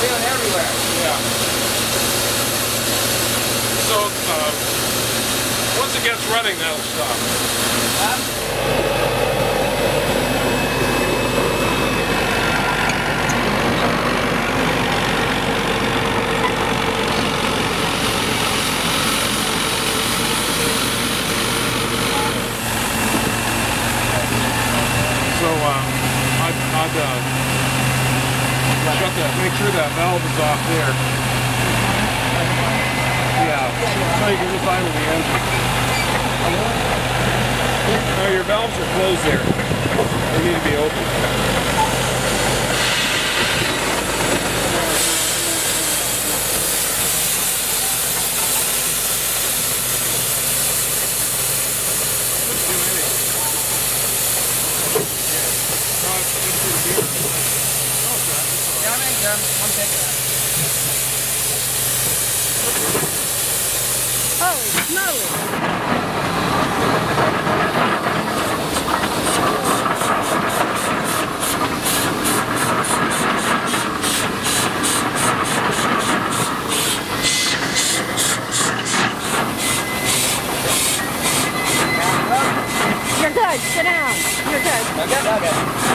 real everywhere. Yeah. So once it gets running, that'll stop. Make sure that valve is off there. Yeah, so you can just find the engine. No, your valves are closed there. They need to be open. One second. Holy snow! You're good. Sit down. You're good. Okay.